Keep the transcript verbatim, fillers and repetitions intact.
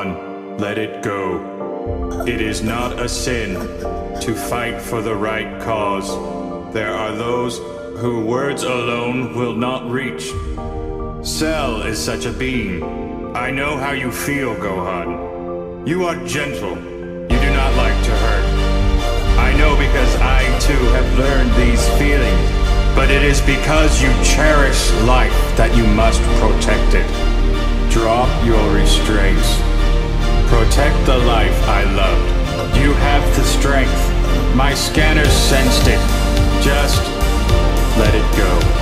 Gohan, let it go. It is not a sin to fight for the right cause. There are those who words alone will not reach. Cell is such a being. I know how you feel, Gohan. You are gentle. You do not like to hurt. I know because I too have learned these feelings, but it is because you cherish life that you must protect it. Drop your restraints. Protect the life I loved. You have the strength. My scanners sensed it. Just let it go.